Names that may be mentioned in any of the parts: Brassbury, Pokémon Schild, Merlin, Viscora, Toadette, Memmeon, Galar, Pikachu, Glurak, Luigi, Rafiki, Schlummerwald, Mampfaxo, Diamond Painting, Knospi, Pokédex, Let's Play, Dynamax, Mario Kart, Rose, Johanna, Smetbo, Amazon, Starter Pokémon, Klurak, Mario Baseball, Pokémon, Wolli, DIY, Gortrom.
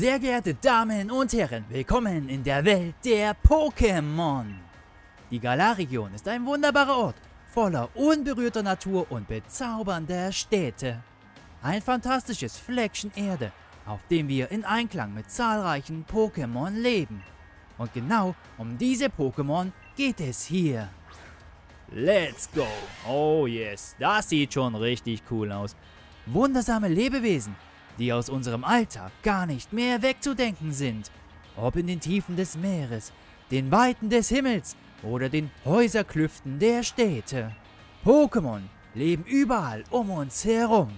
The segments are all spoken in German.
Sehr geehrte Damen und Herren, willkommen in der Welt der Pokémon. Die Galar-Region ist ein wunderbarer Ort, voller unberührter Natur und bezaubernder Städte. Ein fantastisches Fleckchen Erde, auf dem wir in Einklang mit zahlreichen Pokémon leben. Und genau um diese Pokémon geht es hier. Let's go! Oh yes, das sieht schon richtig cool aus. Wundersame Lebewesen, die aus unserem Alltag gar nicht mehr wegzudenken sind. Ob in den Tiefen des Meeres, den Weiten des Himmels oder den Häuserklüften der Städte. Pokémon leben überall um uns herum.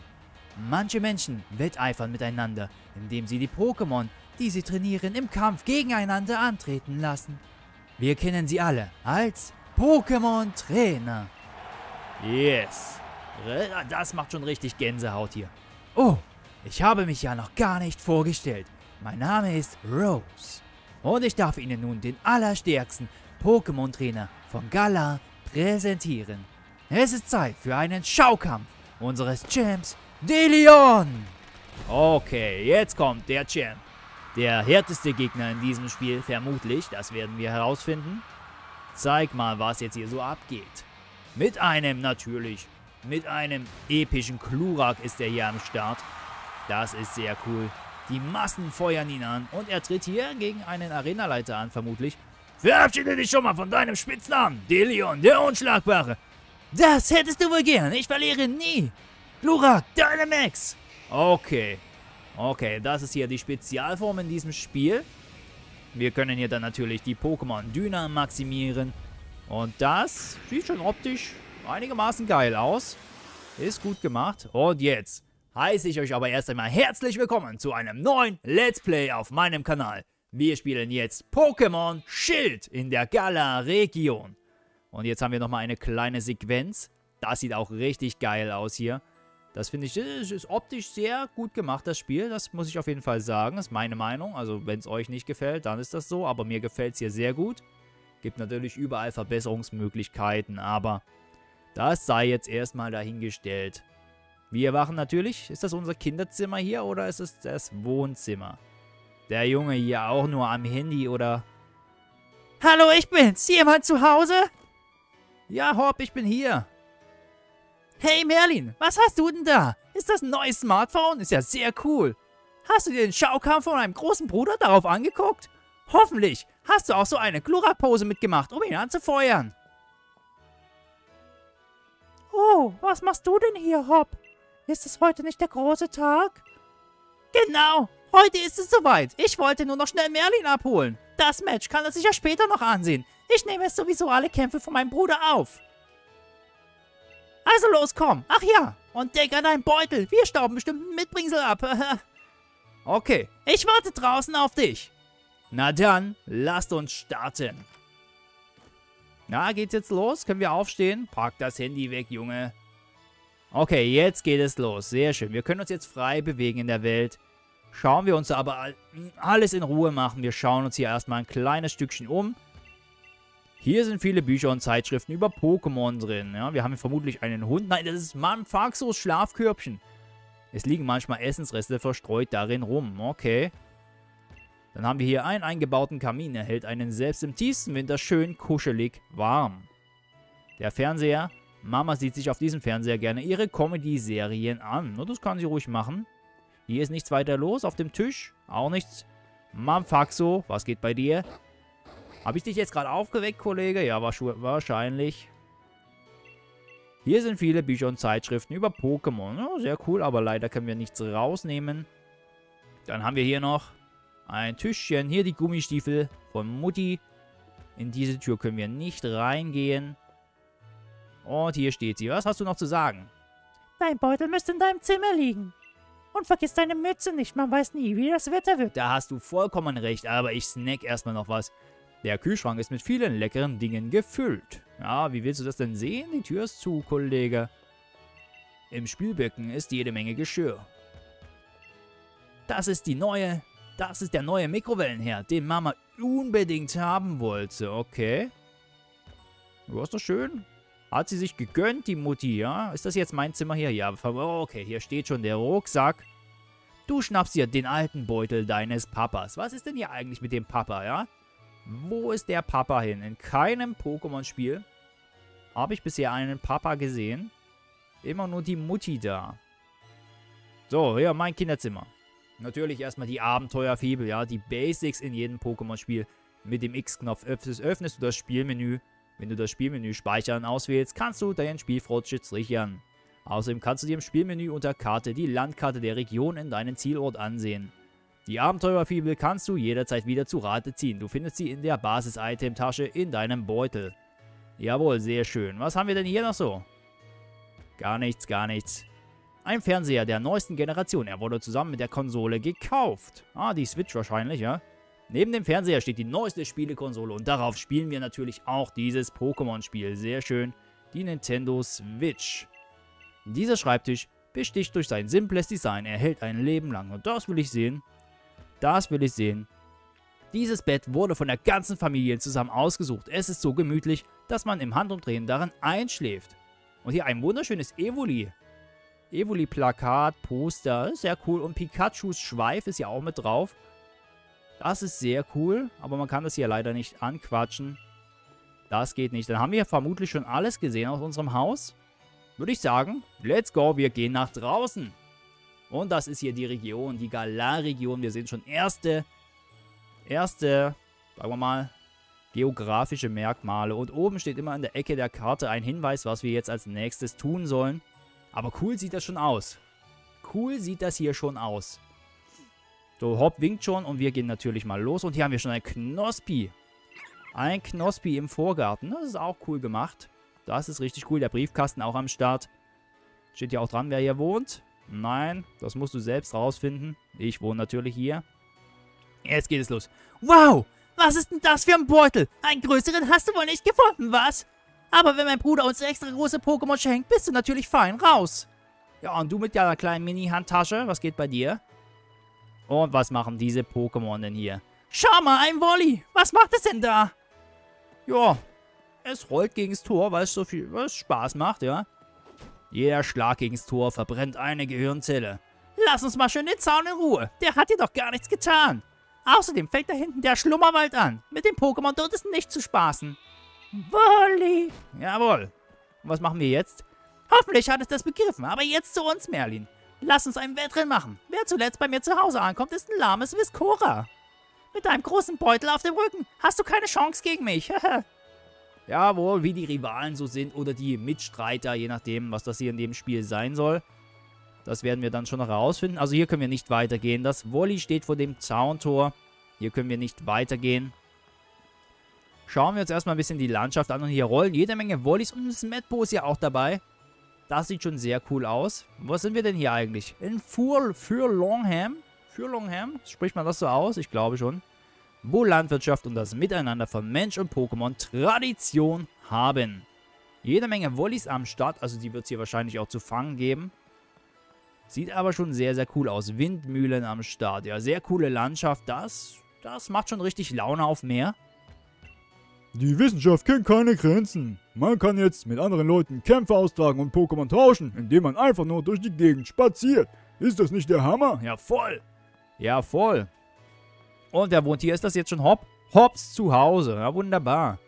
Manche Menschen wetteifern miteinander, indem sie die Pokémon, die sie trainieren, im Kampf gegeneinander antreten lassen. Wir kennen sie alle als Pokémon-Trainer. Yes, das macht schon richtig Gänsehaut hier. Oh, ich habe mich ja noch gar nicht vorgestellt. Mein Name ist Rose. Und ich darf Ihnen nun den allerstärksten Pokémon-Trainer von Galar präsentieren. Es ist Zeit für einen Schaukampf unseres Champs Delion. Okay, jetzt kommt der Champ. Der härteste Gegner in diesem Spiel, vermutlich, das werden wir herausfinden. Zeig mal, was jetzt hier so abgeht. Mit einem epischen Klurak ist er hier am Start. Das ist sehr cool. Die Massen feuern ihn an und er tritt hier gegen einen Arenaleiter an, vermutlich. Verabschiede dich schon mal von deinem Spitznamen, Delion, der Unschlagbare. Das hättest du wohl gern, ich verliere nie. Glurak, Dynamax. Okay, das ist hier die Spezialform in diesem Spiel. Wir können hier dann natürlich die Pokémon Dynamax maximieren. Und das sieht schon optisch einigermaßen geil aus. Ist gut gemacht. Und jetzt heiße ich euch aber erst einmal herzlich willkommen zu einem neuen Let's Play auf meinem Kanal. Wir spielen jetzt Pokémon Schild in der Galar-Region. Und jetzt haben wir nochmal eine kleine Sequenz. Das sieht auch richtig geil aus hier. Das finde ich, ist optisch sehr gut gemacht, das Spiel. Das muss ich auf jeden Fall sagen. Das ist meine Meinung. Also wenn es euch nicht gefällt, dann ist das so. Aber mir gefällt es hier sehr gut. Gibt natürlich überall Verbesserungsmöglichkeiten. Aber das sei jetzt erstmal dahingestellt. Wir wachen natürlich. Ist das unser Kinderzimmer hier oder ist es das Wohnzimmer? Der Junge hier auch nur am Handy oder... Hallo, ich bin's. Jemand zu Hause? Ja, Hopp, ich bin hier. Hey Merlin, was hast du denn da? Ist das ein neues Smartphone? Ist ja sehr cool. Hast du dir den Schaukampf von einem großen Bruder darauf angeguckt? Hoffentlich hast du auch so eine Glurak-Pose mitgemacht, um ihn anzufeuern. Oh, was machst du denn hier, Hopp? Ist es heute nicht der große Tag? Genau, heute ist es soweit. Ich wollte nur noch schnell Merlin abholen. Das Match kann er sich ja später noch ansehen. Ich nehme jetzt sowieso alle Kämpfe von meinem Bruder auf. Also los, komm. Ach ja, und denk an deinen Beutel. Wir stauben bestimmt einen Mitbringsel ab. Okay, ich warte draußen auf dich. Na dann, lasst uns starten. Na, geht's jetzt los? Können wir aufstehen? Pack das Handy weg, Junge. Okay, jetzt geht es los. Sehr schön. Wir können uns jetzt frei bewegen in der Welt. Schauen wir uns aber alles in Ruhe machen. Wir schauen uns hier erstmal ein kleines Stückchen um. Hier sind viele Bücher und Zeitschriften über Pokémon drin. Ja, wir haben vermutlich einen Hund. Nein, das ist Mampfaxos Schlafkörbchen. Es liegen manchmal Essensreste verstreut darin rum. Okay. Dann haben wir hier einen eingebauten Kamin. Er hält einen selbst im tiefsten Winter schön kuschelig warm. Der Fernseher. Mama sieht sich auf diesem Fernseher gerne ihre Comedy-Serien an. Das kann sie ruhig machen. Hier ist nichts weiter los. Auf dem Tisch auch nichts. Mampfaxo, was geht bei dir? Habe ich dich jetzt gerade aufgeweckt, Kollege? Ja, wahrscheinlich. Hier sind viele Bücher und Zeitschriften über Pokémon. Ja, sehr cool, aber leider können wir nichts rausnehmen. Dann haben wir hier noch ein Tischchen. Hier die Gummistiefel von Mutti. In diese Tür können wir nicht reingehen. Und hier steht sie. Was hast du noch zu sagen? Dein Beutel müsste in deinem Zimmer liegen. Und vergiss deine Mütze nicht. Man weiß nie, wie das Wetter wird. Da hast du vollkommen recht, aber ich snack erstmal noch was. Der Kühlschrank ist mit vielen leckeren Dingen gefüllt. Ja, wie willst du das denn sehen? Die Tür ist zu, Kollege. Im Spülbecken ist jede Menge Geschirr. Das ist der neue Mikrowellenherd, den Mama unbedingt haben wollte. Okay. Du hast doch schön. Hat sie sich gegönnt, die Mutti, ja? Ist das jetzt mein Zimmer hier? Ja, okay, hier steht schon der Rucksack. Du schnappst dir den alten Beutel deines Papas. Was ist denn hier eigentlich mit dem Papa, ja? Wo ist der Papa hin? In keinem Pokémon-Spiel habe ich bisher einen Papa gesehen. Immer nur die Mutti da. So, ja, mein Kinderzimmer. Natürlich erstmal die Abenteuerfibel, ja. Die Basics in jedem Pokémon-Spiel. Mit dem X-Knopf öffnest du das Spielmenü. Wenn du das Spielmenü Speichern auswählst, kannst du deinen Spielfortschritt sichern. Außerdem kannst du dir im Spielmenü unter Karte die Landkarte der Region in deinen Zielort ansehen. Die Abenteuerfibel kannst du jederzeit wieder zu Rate ziehen. Du findest sie in der Basis-Item-Tasche in deinem Beutel. Jawohl, sehr schön. Was haben wir denn hier noch so? Gar nichts, gar nichts. Ein Fernseher der neuesten Generation. Er wurde zusammen mit der Konsole gekauft. Ah, die Switch wahrscheinlich, ja? Neben dem Fernseher steht die neueste Spielekonsole und darauf spielen wir natürlich auch dieses Pokémon-Spiel. Sehr schön. Die Nintendo Switch. Dieser Schreibtisch besticht durch sein simples Design. Er hält ein Leben lang und das will ich sehen. Das will ich sehen. Dieses Bett wurde von der ganzen Familie zusammen ausgesucht. Es ist so gemütlich, dass man im Handumdrehen darin einschläft. Und hier ein wunderschönes Evoli. Evoli-Plakat, Poster, sehr cool. Und Pikachus Schweif ist ja auch mit drauf. Das ist sehr cool, aber man kann das hier leider nicht anquatschen. Das geht nicht. Dann haben wir vermutlich schon alles gesehen aus unserem Haus. Würde ich sagen, let's go, wir gehen nach draußen. Und das ist hier die Region, die Galar-Region. Wir sehen schon erste, sagen wir mal, geografische Merkmale. Und oben steht immer in der Ecke der Karte ein Hinweis, was wir jetzt als nächstes tun sollen. Aber cool sieht das schon aus. Cool sieht das hier schon aus. So, Hopp winkt schon und wir gehen natürlich mal los. Und hier haben wir schon ein Knospi. Ein Knospi im Vorgarten. Das ist auch cool gemacht. Das ist richtig cool. Der Briefkasten auch am Start. Steht ja auch dran, wer hier wohnt. Nein, das musst du selbst rausfinden. Ich wohne natürlich hier. Jetzt geht es los. Wow! Was ist denn das für ein Beutel? Einen größeren hast du wohl nicht gefunden, was? Aber wenn mein Bruder uns extra große Pokémon schenkt, bist du natürlich fein raus. Ja, und du mit deiner kleinen Mini-Handtasche, was geht bei dir? Und was machen diese Pokémon denn hier? Schau mal, ein Wolli! Was macht es denn da? Ja, es rollt gegen das Tor, weil es so viel Spaß macht, ja? Jeder Schlag gegen das Tor verbrennt eine Gehirnzelle. Lass uns mal schön den Zaun in Ruhe. Der hat dir doch gar nichts getan. Außerdem fängt da hinten der Schlummerwald an. Mit dem Pokémon dort ist nicht zu spaßen. Wolli! Jawohl. Und was machen wir jetzt? Hoffentlich hat es das begriffen, aber jetzt zu uns, Merlin. Lass uns ein Wettrennen machen. Wer zuletzt bei mir zu Hause ankommt, ist ein lahmes Viscora. Mit deinem großen Beutel auf dem Rücken hast du keine Chance gegen mich. Jawohl, wie die Rivalen so sind oder die Mitstreiter, je nachdem, was das hier in dem Spiel sein soll. Das werden wir dann schon noch herausfinden. Also hier können wir nicht weitergehen. Das Wolli steht vor dem Zauntor. Hier können wir nicht weitergehen. Schauen wir uns erstmal ein bisschen die Landschaft an. Und hier rollen jede Menge Wollis und ein Smetbo ist ja auch dabei. Das sieht schon sehr cool aus. Wo sind wir denn hier eigentlich? In Furlongham? Furlongham? Spricht man das so aus? Ich glaube schon. Wo Landwirtschaft und das Miteinander von Mensch und Pokémon Tradition haben. Jede Menge Wollis am Start. Also die wird es hier wahrscheinlich auch zu fangen geben. Sieht aber schon sehr, sehr cool aus. Windmühlen am Start. Ja, sehr coole Landschaft. Das macht schon richtig Laune auf Meer. Die Wissenschaft kennt keine Grenzen. Man kann jetzt mit anderen Leuten Kämpfe austragen und Pokémon tauschen, indem man einfach nur durch die Gegend spaziert. Ist das nicht der Hammer? Ja, voll. Ja, voll. Und wer wohnt hier? Ist das jetzt schon Hopp? Hopps zu Hause. Ja, wunderbar.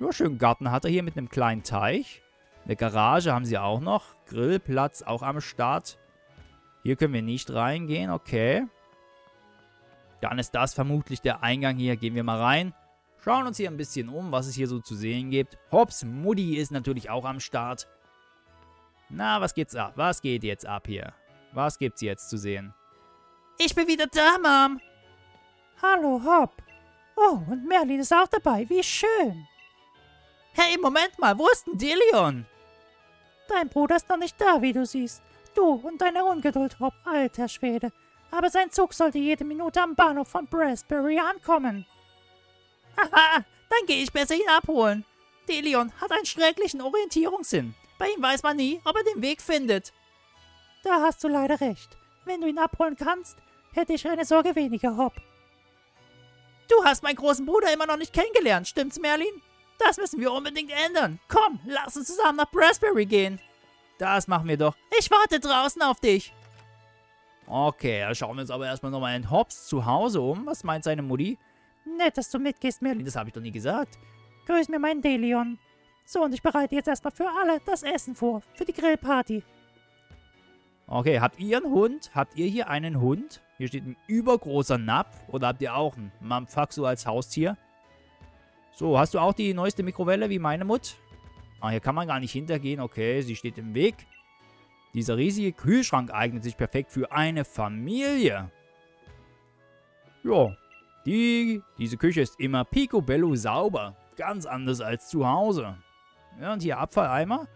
Ja, schönen Garten hat er hier mit einem kleinen Teich. Eine Garage haben sie auch noch. Grillplatz auch am Start. Hier können wir nicht reingehen, okay. Dann ist das vermutlich der Eingang hier. Gehen wir mal rein. Schauen uns hier ein bisschen um, was es hier so zu sehen gibt. Hopps Mutti ist natürlich auch am Start. Na, was geht's ab? Was geht jetzt ab hier? Was gibt's jetzt zu sehen? Ich bin wieder da, Mom. Hallo, Hopp. Oh, und Merlin ist auch dabei. Wie schön. Hey, Moment mal, wo ist denn Delion? Dein Bruder ist noch nicht da, wie du siehst. Du und deine Ungeduld, Hopp, alter Schwede. Aber sein Zug sollte jede Minute am Bahnhof von Brassbury ankommen. Haha, dann gehe ich besser ihn abholen. Delion hat einen schrecklichen Orientierungssinn. Bei ihm weiß man nie, ob er den Weg findet. Da hast du leider recht. Wenn du ihn abholen kannst, hätte ich eine Sorge weniger, Hopp. Du hast meinen großen Bruder immer noch nicht kennengelernt, stimmt's, Merlin? Das müssen wir unbedingt ändern. Komm, lass uns zusammen nach Brassbury gehen. Das machen wir doch. Ich warte draußen auf dich. Okay, da schauen wir uns aber erstmal nochmal in Hops zu Hause um. Was meint seine Mutti? Nett, dass du mitgehst, Merlin. Das habe ich doch nie gesagt. Grüß mir meinen Delion. So, und ich bereite jetzt erstmal für alle das Essen vor. Für die Grillparty. Okay, habt ihr einen Hund? Habt ihr hier einen Hund? Hier steht ein übergroßer Napf. Oder habt ihr auch einen Mampfaxo als Haustier? So, hast du auch die neueste Mikrowelle wie meine Mutter? Ah, hier kann man gar nicht hintergehen. Okay, sie steht im Weg. Dieser riesige Kühlschrank eignet sich perfekt für eine Familie. Ja, diese Küche ist immer picobello sauber. Ganz anders als zu Hause. Ja, und hier Abfalleimer.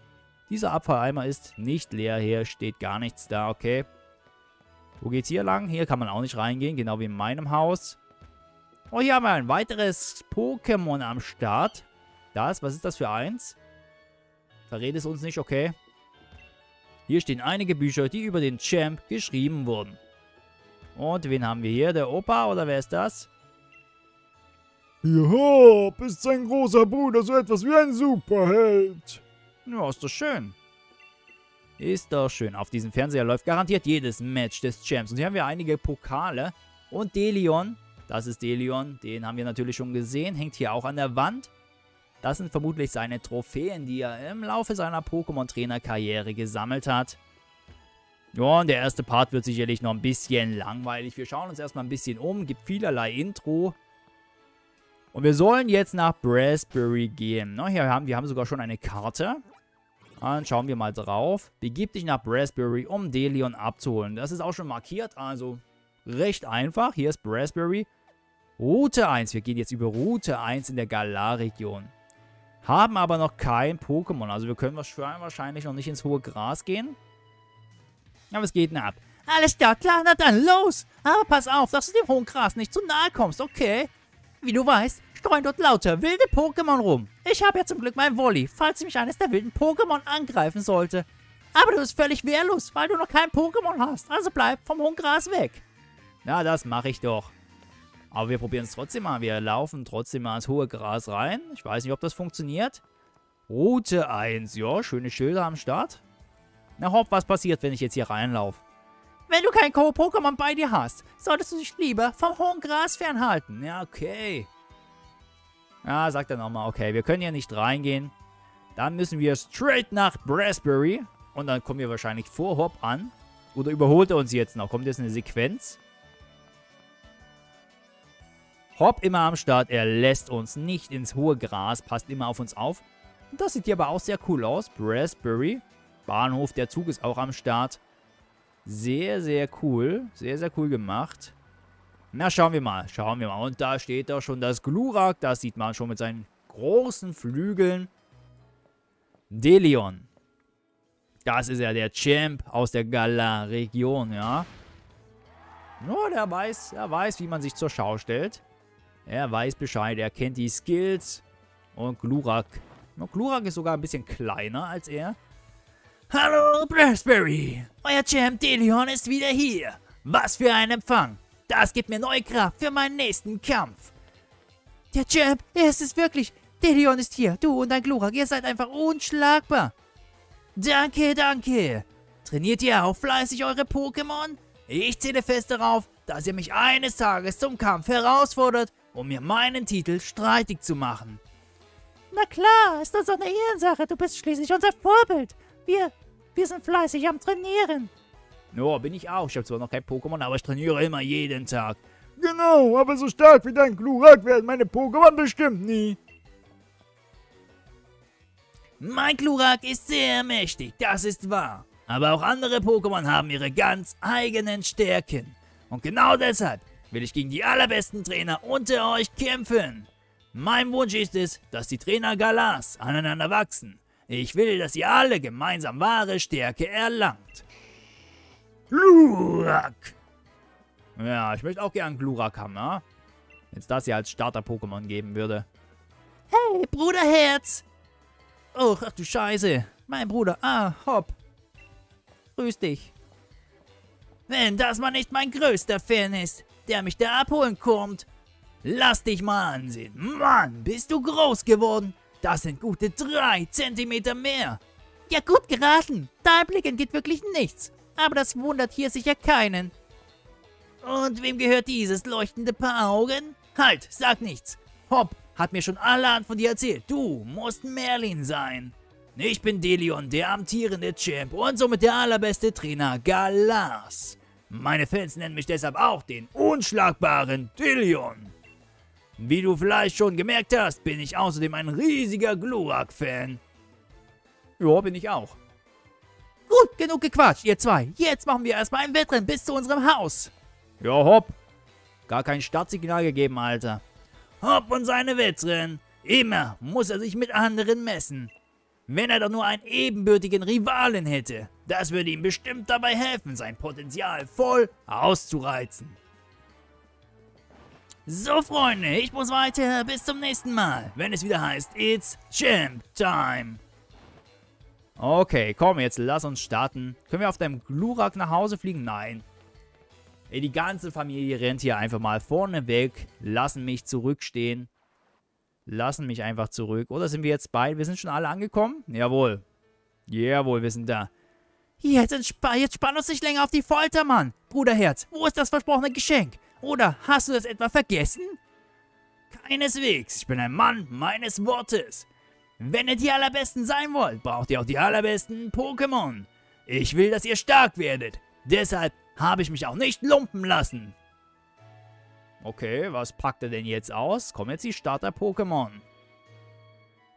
Dieser Abfalleimer ist nicht leer. Hier steht gar nichts da, okay. Wo geht's hier lang? Hier kann man auch nicht reingehen, genau wie in meinem Haus. Oh, hier haben wir ein weiteres Pokémon am Start. Das, was ist das für eins? Verrät es uns nicht, okay. Hier stehen einige Bücher, die über den Champ geschrieben wurden. Und wen haben wir hier? Der Opa oder wer ist das? Ja, bist sein großer Bruder, so etwas wie ein Superheld. Ja, ist doch schön. Ist doch schön. Auf diesem Fernseher läuft garantiert jedes Match des Champs. Und hier haben wir einige Pokale. Und Delion, das ist Delion, den haben wir natürlich schon gesehen, hängt hier auch an der Wand. Das sind vermutlich seine Trophäen, die er im Laufe seiner Pokémon-Trainer-Karriere gesammelt hat. Ja, und der erste Part wird sicherlich noch ein bisschen langweilig. Wir schauen uns erstmal ein bisschen um, gibt vielerlei Intro. Und wir sollen jetzt nach Brassbury gehen. Na, hier wir haben sogar schon eine Karte. Dann schauen wir mal drauf. Begib dich nach Brassbury, um Delion abzuholen. Das ist auch schon markiert, also recht einfach. Hier ist Brassbury. Route 1. Wir gehen jetzt über Route 1 in der Galar-Region. Haben aber noch kein Pokémon. Also wir können wahrscheinlich noch nicht ins hohe Gras gehen. Aber es geht denn ab. Alles klar, na dann los. Aber pass auf, dass du dem hohen Gras nicht zu nahe kommst, okay? Wie du weißt, streuen dort lauter wilde Pokémon rum. Ich habe ja zum Glück mein Wolli, falls mich eines der wilden Pokémon angreifen sollte. Aber du bist völlig wehrlos, weil du noch kein Pokémon hast. Also bleib vom hohen Gras weg. Na, das mache ich doch. Aber wir probieren es trotzdem mal. Wir laufen trotzdem mal ins hohe Gras rein. Ich weiß nicht, ob das funktioniert. Route 1. Ja, schöne Schilder am Start. Na hopp, was passiert, wenn ich jetzt hier reinlaufe? Wenn du kein Pokémon bei dir hast, solltest du dich lieber vom hohen Gras fernhalten. Ja, okay. Ja, sagt er nochmal. Okay, wir können hier nicht reingehen. Dann müssen wir straight nach Brassbury. Und dann kommen wir wahrscheinlich vor Hopp an. Oder überholt er uns jetzt noch? Kommt jetzt eine Sequenz? Hopp immer am Start, er lässt uns nicht ins hohe Gras, passt immer auf uns auf. Und das sieht hier aber auch sehr cool aus. Brassbury, Bahnhof, der Zug ist auch am Start. Sehr, sehr cool. Sehr, sehr cool gemacht. Na, schauen wir mal, schauen wir mal. Und da steht doch schon das Glurak, das sieht man schon mit seinen großen Flügeln. Delion. Das ist ja der Champ aus der Galar-Region, ja. Nur der weiß, wie man sich zur Schau stellt. Er weiß Bescheid, er kennt die Skills. Und Glurak. Glurak ist sogar ein bisschen kleiner als er. Hallo, Brassbury. Euer Champ Delion ist wieder hier. Was für ein Empfang. Das gibt mir neue Kraft für meinen nächsten Kampf. Der Champ, er ist es wirklich. Delion ist hier. Du und dein Glurak, ihr seid einfach unschlagbar. Danke, danke. Trainiert ihr auch fleißig eure Pokémon? Ich zähle fest darauf, dass ihr mich eines Tages zum Kampf herausfordert, um mir meinen Titel streitig zu machen. Na klar, ist uns doch eine Ehrensache. Du bist schließlich unser Vorbild. Wir sind fleißig am Trainieren. Ja, bin ich auch. Ich habe zwar noch kein Pokémon, aber ich trainiere immer jeden Tag. Genau, aber so stark wie dein Glurak werden meine Pokémon bestimmt nie. Mein Glurak ist sehr mächtig, das ist wahr. Aber auch andere Pokémon haben ihre ganz eigenen Stärken. Und genau deshalb will ich gegen die allerbesten Trainer unter euch kämpfen. Mein Wunsch ist es, dass die Trainer Galars aneinander wachsen. Ich will, dass ihr alle gemeinsam wahre Stärke erlangt. Glurak! Ja, ich möchte auch gern Glurak haben, ja? Wenn es das hier als Starter-Pokémon geben würde. Hey, Bruderherz! Oh, ach du Scheiße. Mein Bruder, Hopp. Grüß dich. Wenn das mal nicht mein größter Fan ist, der mich da abholen kommt. Lass dich mal ansehen. Mann, bist du groß geworden. Das sind gute 3 Zentimeter mehr. Ja, gut geraten. Dein Blicken geht wirklich nichts. Aber das wundert hier sicher keinen. Und wem gehört dieses leuchtende Paar Augen? Halt, sag nichts. Hopp, hat mir schon allerhand von dir erzählt. Du musst Merlin sein. Ich bin Delion, der amtierende Champ und somit der allerbeste Trainer Galars. Meine Fans nennen mich deshalb auch den unschlagbaren Delion. Wie du vielleicht schon gemerkt hast, bin ich außerdem ein riesiger Glurak-Fan. Ja, bin ich auch. Gut, genug gequatscht, ihr zwei. Jetzt machen wir erstmal ein Wettrennen bis zu unserem Haus. Ja, hopp. Gar kein Startsignal gegeben, Alter. Hopp und seine Wettrennen. Immer muss er sich mit anderen messen. Wenn er doch nur einen ebenbürtigen Rivalen hätte. Das würde ihm bestimmt dabei helfen, sein Potenzial voll auszureizen. So, Freunde, ich muss weiter. Bis zum nächsten Mal, wenn es wieder heißt, It's Champ Time. Okay, komm jetzt, lass uns starten. Können wir auf deinem Glurak nach Hause fliegen? Nein. Ey, die ganze Familie rennt hier einfach mal vorne weg. Lassen mich zurückstehen. Lassen mich einfach zurück. Oder sind wir jetzt beide? Wir sind schon alle angekommen? Jawohl. Jawohl, wir sind da. Jetzt spann uns nicht länger auf die Folter, Mann. Bruderherz, wo ist das versprochene Geschenk? Oder hast du das etwa vergessen? Keineswegs. Ich bin ein Mann meines Wortes. Wenn ihr die Allerbesten sein wollt, braucht ihr auch die allerbesten Pokémon. Ich will, dass ihr stark werdet. Deshalb habe ich mich auch nicht lumpen lassen. Okay, was packt er denn jetzt aus? Kommen jetzt die Starter-Pokémon.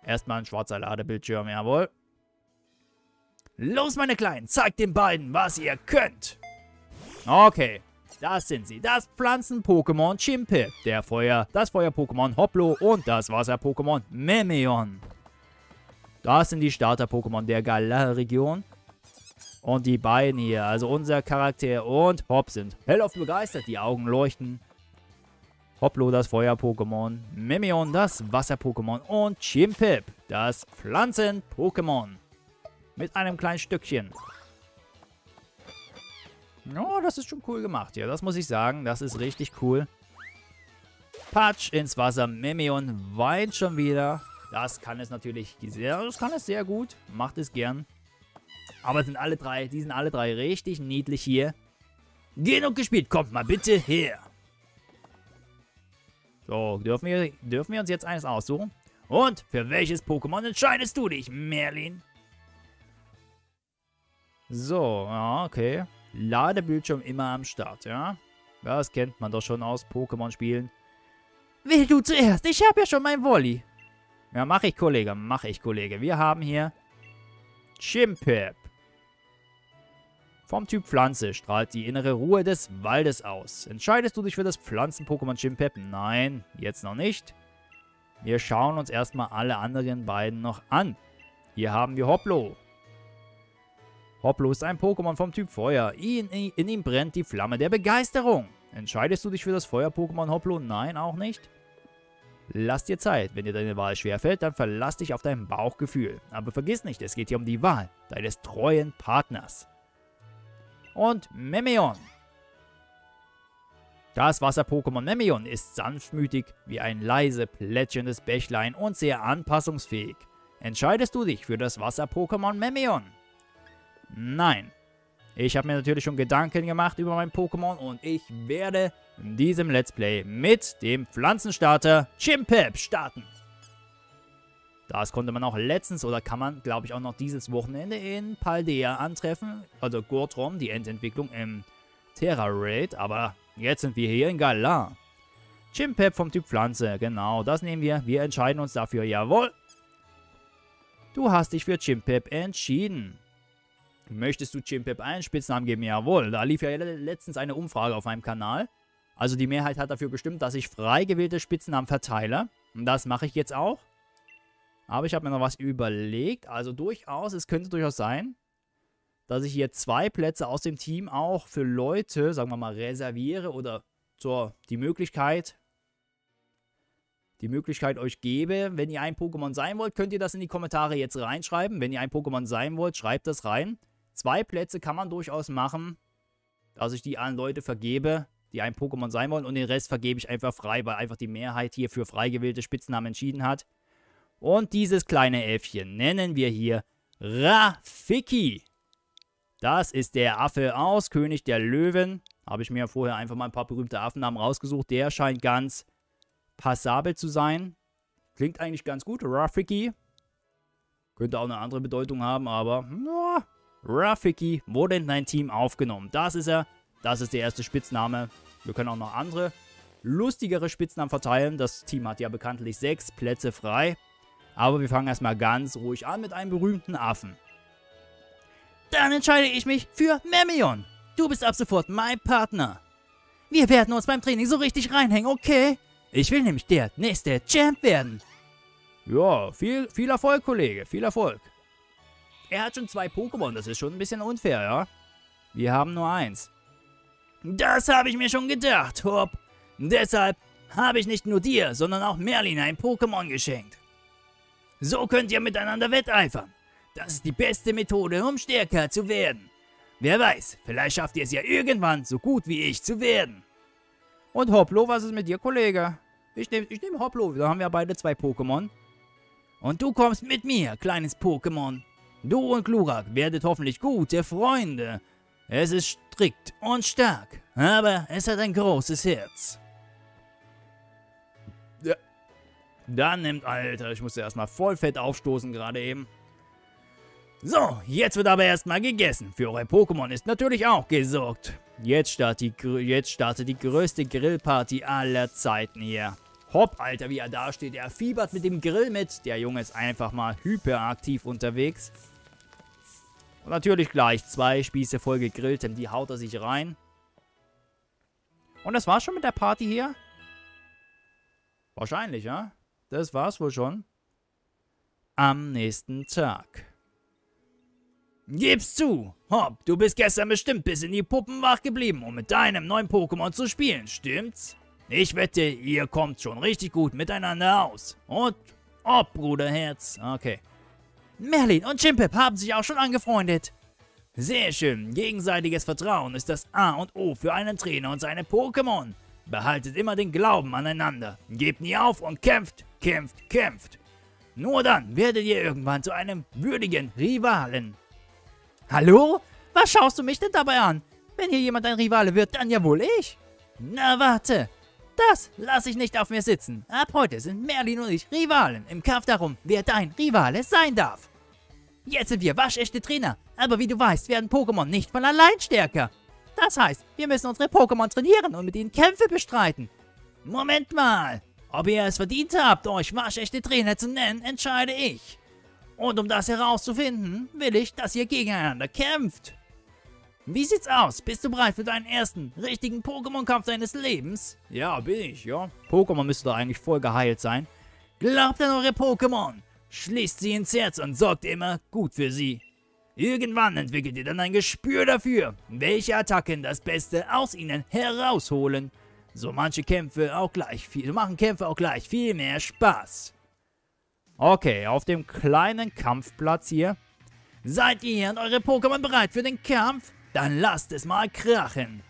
Erstmal ein schwarzer Ladebildschirm, jawohl. Los, meine Kleinen, zeigt den beiden, was ihr könnt. Okay, das sind sie. Das Pflanzen-Pokémon Chimpep, das Feuer-Pokémon Hopplo und das Wasser-Pokémon Memmeon. Das sind die Starter-Pokémon der Galar-Region. Und die beiden hier, also unser Charakter und Hopp, sind hellauf begeistert, die Augen leuchten. Hopplo, das Feuer-Pokémon, Memmeon, das Wasser-Pokémon und Chimpep, das Pflanzen-Pokémon. Mit einem kleinen Stückchen. Oh, das ist schon cool gemacht. Ja, das muss ich sagen, das ist richtig cool. Patsch ins Wasser, Memmeon weint schon wieder. Das kann es natürlich sehr, das kann es sehr gut, macht es gern. Aber die sind alle drei richtig niedlich hier. Genug gespielt, kommt mal bitte her. So, dürfen wir uns jetzt eines aussuchen? Und für welches Pokémon entscheidest du dich, Merlin? So, okay. Ladebildschirm immer am Start, ja? Das kennt man doch schon aus Pokémon-Spielen. Wähl du zuerst, ich habe ja schon mein Wolli. Ja, mach ich, Kollege, mach ich, Kollege. Wir haben hier Chimpep. Vom Typ Pflanze strahlt die innere Ruhe des Waldes aus. Entscheidest du dich für das Pflanzen-Pokémon Chimpep? Nein, jetzt noch nicht. Wir schauen uns erstmal alle anderen beiden noch an. Hier haben wir Hopplo. Hopplo ist ein Pokémon vom Typ Feuer. In ihm brennt die Flamme der Begeisterung. Entscheidest du dich für das Feuer-Pokémon Hopplo? Nein, auch nicht. Lass dir Zeit. Wenn dir deine Wahl schwerfällt, dann verlass dich auf dein Bauchgefühl. Aber vergiss nicht, es geht hier um die Wahl deines treuen Partners. Und Memmeon. Das Wasser-Pokémon Memmeon ist sanftmütig wie ein leise plätscherndes Bächlein und sehr anpassungsfähig. Entscheidest du dich für das Wasser-Pokémon Memmeon? Nein. Ich habe mir natürlich schon Gedanken gemacht über mein Pokémon und ich werde in diesem Let's Play mit dem Pflanzenstarter Chimpep starten. Das konnte man auch letztens oder kann man, glaube ich, auch noch dieses Wochenende in Paldea antreffen. Also Gortrom, die Endentwicklung im Terra-Raid. Aber jetzt sind wir hier in Galar. Chimpep vom Typ Pflanze, genau, das nehmen wir. Wir entscheiden uns dafür, jawohl. Du hast dich für Chimpep entschieden. Möchtest du Chimpep einen Spitznamen geben? Jawohl, da lief ja letztens eine Umfrage auf meinem Kanal. Also die Mehrheit hat dafür gestimmt, dass ich frei gewählte Spitznamen verteile. Und das mache ich jetzt auch. Aber ich habe mir noch was überlegt. Also durchaus, es könnte durchaus sein, dass ich hier zwei Plätze aus dem Team auch für Leute, sagen wir mal, reserviere oder so die Möglichkeit euch gebe. Wenn ihr ein Pokémon sein wollt, könnt ihr das in die Kommentare jetzt reinschreiben. Wenn ihr ein Pokémon sein wollt, schreibt das rein. Zwei Plätze kann man durchaus machen, dass ich die an Leute vergebe, die ein Pokémon sein wollen. Und den Rest vergebe ich einfach frei, weil einfach die Mehrheit hier für frei gewählte Spitznamen entschieden hat. Und dieses kleine Äffchen nennen wir hier Rafiki. Das ist der Affe aus König der Löwen. Habe ich mir vorher einfach mal ein paar berühmte Affennamen rausgesucht. Der scheint ganz passabel zu sein. Klingt eigentlich ganz gut. Rafiki. Könnte auch eine andere Bedeutung haben, aber... Oh, Rafiki wurde in dein Team aufgenommen. Das ist er. Das ist der erste Spitzname. Wir können auch noch andere lustigere Spitznamen verteilen. Das Team hat ja bekanntlich 6 Plätze frei. Aber wir fangen erstmal ganz ruhig an mit einem berühmten Affen. Dann entscheide ich mich für Memmeon. Du bist ab sofort mein Partner. Wir werden uns beim Training so richtig reinhängen, okay? Ich will nämlich der nächste Champ werden. Ja, viel Erfolg, Kollege. Viel Erfolg. Er hat schon 2 Pokémon. Das ist schon ein bisschen unfair, ja? Wir haben nur 1. Das habe ich mir schon gedacht, Hopp. Deshalb habe ich nicht nur dir, sondern auch Merlin ein Pokémon geschenkt. So könnt ihr miteinander wetteifern. Das ist die beste Methode, um stärker zu werden. Wer weiß, vielleicht schafft ihr es ja irgendwann, so gut wie ich zu werden. Und Hopplo, was ist mit dir, Kollege? Ich nehm Hopplo, da haben wir beide 2 Pokémon. Und du kommst mit mir, kleines Pokémon. Du und Glurak werdet hoffentlich gute Freunde. Es ist strikt und stark, aber es hat ein großes Herz. Ja. Dann nimmt, Alter, ich musste erstmal voll fett aufstoßen gerade eben. So, jetzt wird aber erstmal gegessen. Für eure Pokémon ist natürlich auch gesorgt. Jetzt startet die größte Grillparty aller Zeiten hier. Hopp, Alter, wie er da steht. Er fiebert mit dem Grill mit. Der Junge ist einfach mal hyperaktiv unterwegs. Und natürlich gleich 2 Spieße voll gegrillt, denn die haut er sich rein. Und das war's schon mit der Party hier? Wahrscheinlich, ja? Das war's wohl schon. Am nächsten Tag. Gib's zu, Hopp, du bist gestern bestimmt bis in die Puppen wach geblieben, um mit deinem neuen Pokémon zu spielen, stimmt's? Ich wette, ihr kommt schon richtig gut miteinander aus. Und ob, Bruderherz. Okay. Merlin und Chimpep haben sich auch schon angefreundet. Sehr schön, gegenseitiges Vertrauen ist das A und O für einen Trainer und seine Pokémon. Behaltet immer den Glauben aneinander, gebt nie auf und kämpft. Nur dann werdet ihr irgendwann zu einem würdigen Rivalen. Hallo? Was schaust du mich denn dabei an? Wenn hier jemand ein Rivale wird, dann ja wohl ich. Na warte, das lasse ich nicht auf mir sitzen. Ab heute sind Merlin und ich Rivalen im Kampf darum, wer dein Rivale sein darf. Jetzt sind wir waschechte Trainer, aber wie du weißt, werden Pokémon nicht von allein stärker. Das heißt, wir müssen unsere Pokémon trainieren und mit ihnen Kämpfe bestreiten. Moment mal, ob ihr es verdient habt, euch waschechte Trainer zu nennen, entscheide ich. Und um das herauszufinden, will ich, dass ihr gegeneinander kämpft. Wie sieht's aus? Bist du bereit für deinen ersten richtigen Pokémon-Kampf deines Lebens? Ja, bin ich, ja. Pokémon müsste doch eigentlich voll geheilt sein. Glaubt an eure Pokémon. Schließt sie ins Herz und sorgt immer gut für sie. Irgendwann entwickelt ihr dann ein Gespür dafür, welche Attacken das Beste aus ihnen herausholen. So machen Kämpfe auch gleich viel mehr Spaß. Okay, auf dem kleinen Kampfplatz hier. Seid ihr und eure Pokémon bereit für den Kampf? Dann lasst es mal krachen.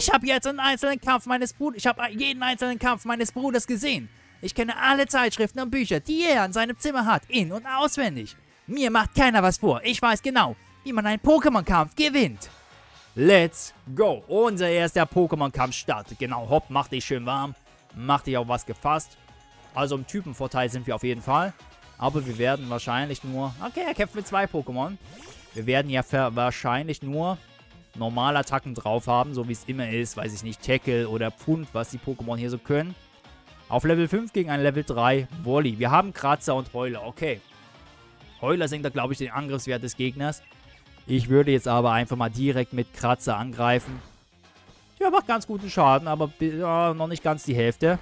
Ich habe jetzt jeden einzelnen Kampf meines Bruders gesehen. Ich kenne alle Zeitschriften und Bücher, die er in seinem Zimmer hat, in- und auswendig. Mir macht keiner was vor. Ich weiß genau, wie man einen Pokémon-Kampf gewinnt. Let's go. Unser erster Pokémon-Kampf startet. Genau, Hopp, mach dich schön warm. Mach dich auf was gefasst. Also im Typenvorteil sind wir auf jeden Fall. Aber wir werden wahrscheinlich nur... Okay, er kämpft mit 2 Pokémon. Wir werden ja wahrscheinlich nur Normalattacken drauf haben, so wie es immer ist. Weiß ich nicht, Tackle oder Pfund, was die Pokémon hier so können. Auf Level 5 gegen ein Level 3 Wolli. Wir haben Kratzer und Heuler, okay. Heuler senkt da, glaube ich, den Angriffswert des Gegners. Ich würde jetzt aber einfach mal direkt mit Kratzer angreifen. Ja, macht ganz guten Schaden, aber ja, noch nicht ganz die Hälfte.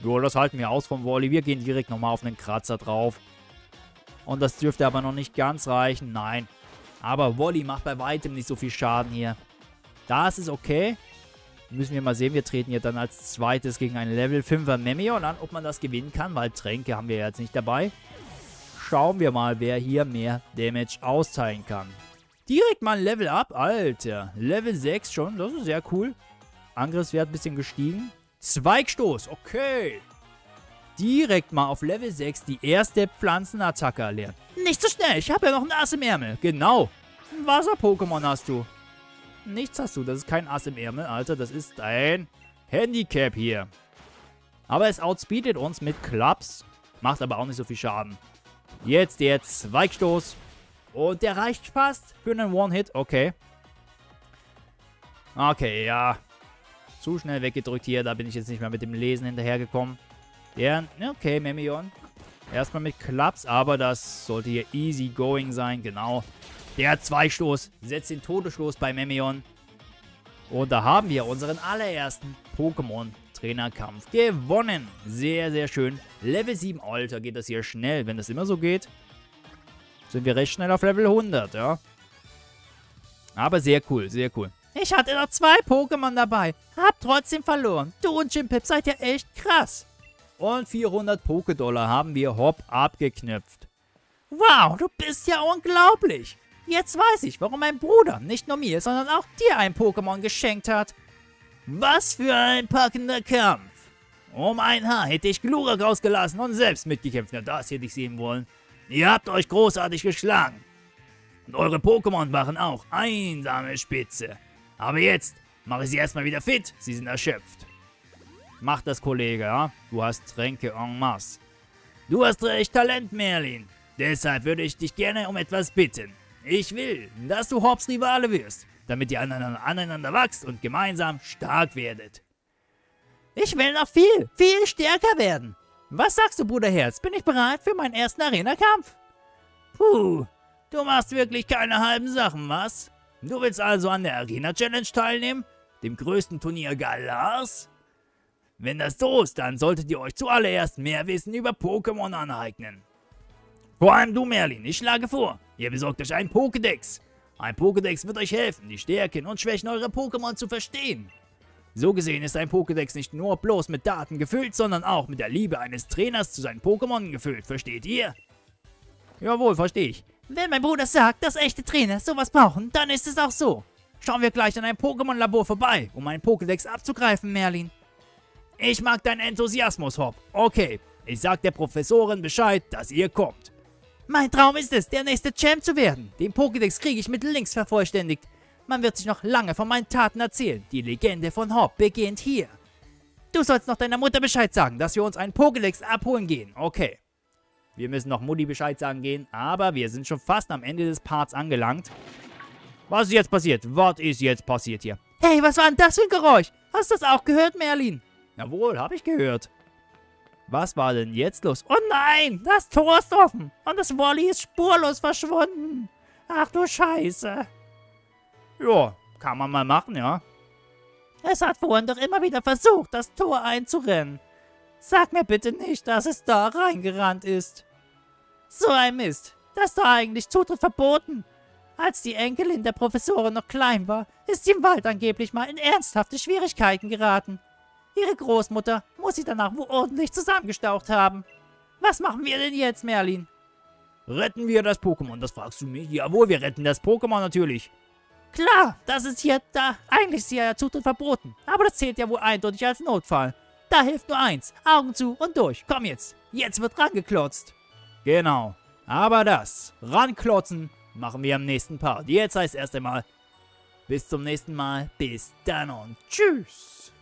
Jo, das halten wir aus vom Wolli. Wir gehen direkt nochmal auf einen Kratzer drauf. Und das dürfte aber noch nicht ganz reichen. Nein. Aber Wolli macht bei weitem nicht so viel Schaden hier. Das ist okay. Müssen wir mal sehen. Wir treten hier dann als zweites gegen einen Level 5er Memmeon an, ob man das gewinnen kann, weil Tränke haben wir jetzt nicht dabei. Schauen wir mal, wer hier mehr Damage austeilen kann. Direkt mal ein Level up. Alter. Level 6 schon. Das ist sehr cool. Angriffswert ein bisschen gestiegen. Zweigstoß, okay. Direkt mal auf Level 6 die erste Pflanzenattacke erlernen. Nicht so schnell, ich habe ja noch ein Ass im Ärmel. Genau. Wasser-Pokémon hast du. Nichts hast du. Das ist kein Ass im Ärmel, Alter. Das ist ein Handicap hier. Aber es outspeedet uns mit Klaps. Macht aber auch nicht so viel Schaden. Jetzt der Zweigstoß. Und der reicht fast für einen One-Hit. Okay. Okay, ja. Zu schnell weggedrückt hier. Da bin ich jetzt nicht mehr mit dem Lesen hinterhergekommen. Ja, okay, Memmeon. Erstmal mit Klaps, aber das sollte hier easy going sein. Genau. Der Zweistoß setzt den Todesstoß bei Memmeon. Und da haben wir unseren allerersten Pokémon-Trainerkampf gewonnen. Sehr, sehr schön. Level 7, Alter, geht das hier schnell. Wenn das immer so geht, sind wir recht schnell auf Level 100, ja. Aber sehr cool, sehr cool. Ich hatte noch 2 Pokémon dabei. Hab trotzdem verloren. Du und Chimpep seid ja echt krass. Und 400 Poké-Dollar haben wir hopp abgeknüpft. Wow, du bist ja unglaublich. Jetzt weiß ich, warum mein Bruder nicht nur mir, sondern auch dir ein Pokémon geschenkt hat. Was für ein packender Kampf. Um ein Haar hätte ich Glurak rausgelassen und selbst mitgekämpft. Na, das hätte ich sehen wollen. Ihr habt euch großartig geschlagen. Und eure Pokémon waren auch einsame Spitze. Aber jetzt mache ich sie erstmal wieder fit. Sie sind erschöpft. Mach das, Kollege, ja? Du hast Tränke en masse. Du hast recht Talent, Merlin. Deshalb würde ich dich gerne um etwas bitten. Ich will, dass du Hopps Rivale wirst, damit ihr aneinander wächst und gemeinsam stark werdet. Ich will noch viel, viel stärker werden. Was sagst du, Bruderherz? Bin ich bereit für meinen ersten Arena-Kampf? Puh, du machst wirklich keine halben Sachen, was? Du willst also an der Arena-Challenge teilnehmen? Dem größten Turnier Galars? Wenn das so ist, dann solltet ihr euch zuallererst mehr Wissen über Pokémon aneignen. Vor allem du, Merlin, ich schlage vor, ihr besorgt euch einen Pokédex. Ein Pokédex wird euch helfen, die Stärken und Schwächen eurer Pokémon zu verstehen. So gesehen ist ein Pokédex nicht nur bloß mit Daten gefüllt, sondern auch mit der Liebe eines Trainers zu seinen Pokémon gefüllt, versteht ihr? Jawohl, verstehe ich. Wenn mein Bruder sagt, dass echte Trainer sowas brauchen, dann ist es auch so. Schauen wir gleich an einem Pokémon-Labor vorbei, um einen Pokédex abzugreifen, Merlin. Ich mag deinen Enthusiasmus, Hop. Okay, ich sag der Professorin Bescheid, dass ihr kommt. Mein Traum ist es, der nächste Champ zu werden. Den Pokédex kriege ich mit Links vervollständigt. Man wird sich noch lange von meinen Taten erzählen. Die Legende von Hop beginnt hier. Du sollst noch deiner Mutter Bescheid sagen, dass wir uns einen Pokédex abholen gehen. Okay. Wir müssen noch Mutti Bescheid sagen gehen, aber wir sind schon fast am Ende des Parts angelangt. Was ist jetzt passiert? Was ist jetzt passiert hier? Hey, was war denn das für ein Geräusch? Hast du das auch gehört, Merlin? Jawohl, habe ich gehört. Was war denn jetzt los? Oh nein, das Tor ist offen und das Wolli ist spurlos verschwunden. Ach du Scheiße. Ja, kann man mal machen, ja. Es hat vorhin doch immer wieder versucht, das Tor einzurennen. Sag mir bitte nicht, dass es da reingerannt ist. So ein Mist, das ist doch eigentlich Zutritt verboten. Als die Enkelin der Professorin noch klein war, ist sie im Wald angeblich mal in ernsthafte Schwierigkeiten geraten. Ihre Großmutter muss sie danach wohl ordentlich zusammengestaucht haben. Was machen wir denn jetzt, Merlin? Retten wir das Pokémon, das fragst du mich? Jawohl, wir retten das Pokémon natürlich. Klar, das ist hier da. Eigentlich ist hier der Zutritt verboten. Aber das zählt ja wohl eindeutig als Notfall. Da hilft nur eins. Augen zu und durch. Komm jetzt. Jetzt wird rangeklotzt. Genau. Aber das Ranklotzen machen wir am nächsten Part. Jetzt heißt erst einmal bis zum nächsten Mal. Bis dann und tschüss.